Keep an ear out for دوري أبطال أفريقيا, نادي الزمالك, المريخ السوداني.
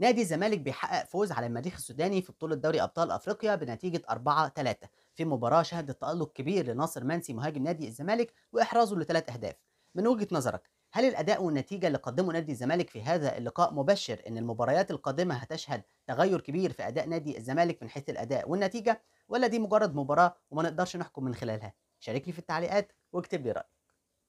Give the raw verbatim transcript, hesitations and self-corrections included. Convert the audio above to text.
نادي الزمالك بيحقق فوز على المريخ السوداني في بطولة دوري أبطال أفريقيا بنتيجة أربعة ثلاثة في مباراة شهدت تألق كبير لناصر منسي مهاجم نادي الزمالك وإحرازه لثلاث أهداف. من وجهة نظرك، هل الأداء والنتيجة اللي قدمه نادي الزمالك في هذا اللقاء مبشر إن المباريات القادمة هتشهد تغير كبير في أداء نادي الزمالك من حيث الأداء والنتيجة، ولا دي مجرد مباراة وما نقدرش نحكم من خلالها؟ شاركني في التعليقات واكتب لي رأيك.